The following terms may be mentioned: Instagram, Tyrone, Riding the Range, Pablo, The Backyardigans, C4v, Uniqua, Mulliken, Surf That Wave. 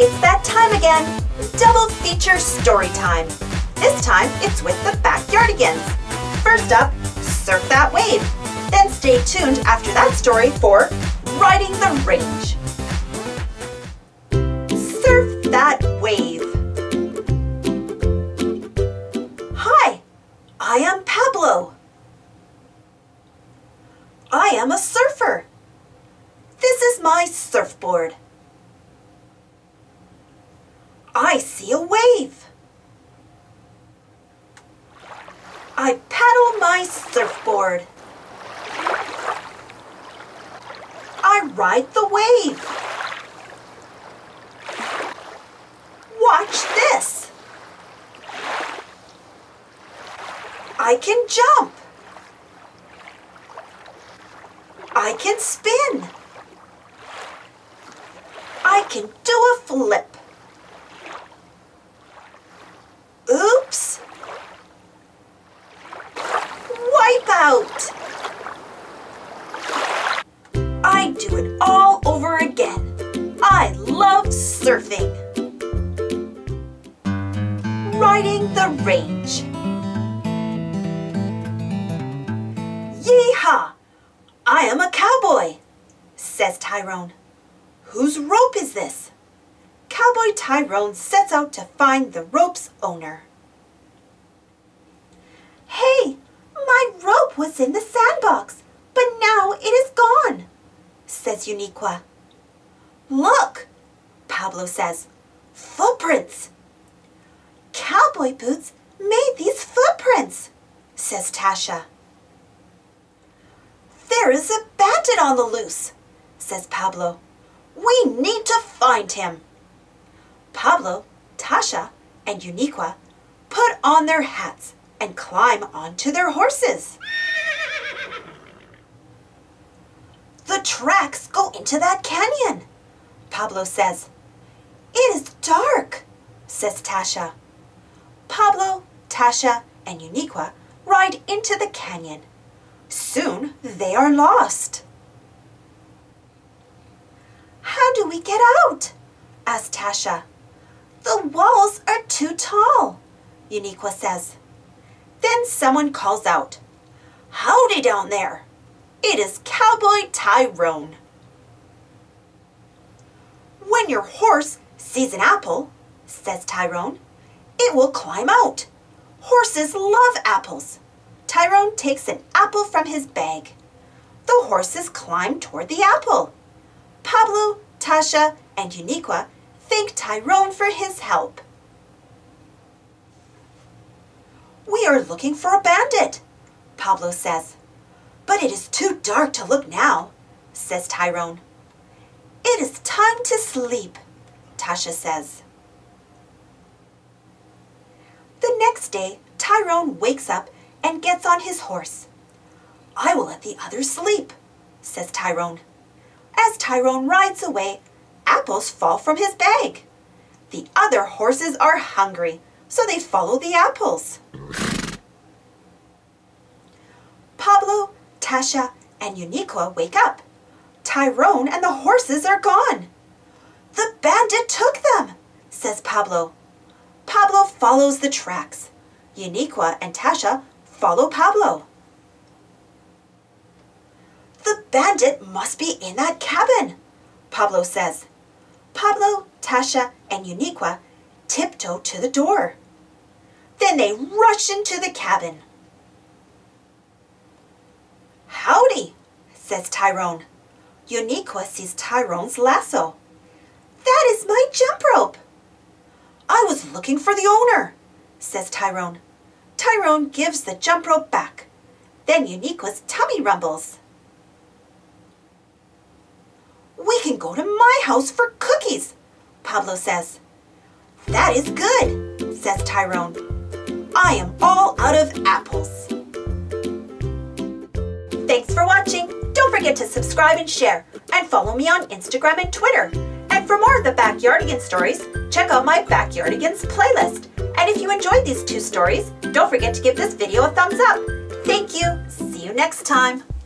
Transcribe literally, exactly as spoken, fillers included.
It's that time again, double feature story time. This time it's with the Backyardigans. First up, Surf That Wave. Then stay tuned after that story for Riding the Range. Surf that wave. Hi, I am Pablo. I am a surfer. This is my surfboard. I see a wave. I paddle my surfboard. I ride the wave. Watch this. I can jump. I can spin. I can do a flip. Oops. Wipe out. I do it all over again. I love surfing. Riding the range. Yeehaw! I am a cowboy, says Tyrone. Whose rope is this? Cowboy Tyrone sets out to find the rope's owner. Hey, my rope was in the sandbox, but now it is gone, says Uniqua. Look, Pablo says, footprints. Cowboy boots made these footprints, says Tasha. There is a bandit on the loose, says Pablo. We need to find him. Pablo, Tasha, and Uniqua put on their hats and climb onto their horses. The tracks go into that canyon, Pablo says. It is dark, says Tasha. Pablo, Tasha, and Uniqua ride into the canyon. Soon they are lost. How do we get out? Asked Tasha. The walls are too tall, Uniqua says. Then someone calls out, "Howdy down there!" It is Cowboy Tyrone. When your horse sees an apple, says Tyrone, it will climb out. Horses love apples. Tyrone takes an apple from his bag. The horses climb toward the apple. Pablo, Tasha, and Uniqua thank Tyrone for his help. We are looking for a bandit, Pablo says. But it is too dark to look now, says Tyrone. It is time to sleep, Tasha says. The next day, Tyrone wakes up and gets on his horse. I will let the others sleep, says Tyrone. As Tyrone rides away, apples fall from his bag. The other horses are hungry, so they follow the apples. Pablo, Tasha, and Uniqua wake up. Tyrone and the horses are gone. The bandit took them, says Pablo. Pablo follows the tracks. Uniqua and Tasha follow Pablo. The bandit must be in that cabin, Pablo says. Pablo, Tasha, and Uniqua tiptoe to the door. Then they rush into the cabin. Howdy, says Tyrone. Uniqua sees Tyrone's lasso. That is my jump rope. I was looking for the owner, says Tyrone. Tyrone gives the jump rope back. Then Uniqua's tummy rumbles. We can go to my house for cookies, Pablo says. That is good, says Tyrone. I am all out of apples. Thanks for watching. Don't forget to subscribe and share, and follow me on Instagram and Twitter. And for more of the Backyardigan stories, check out my Backyardigans playlist. And if you enjoyed these two stories, don't forget to give this video a thumbs up. Thank you. See you next time.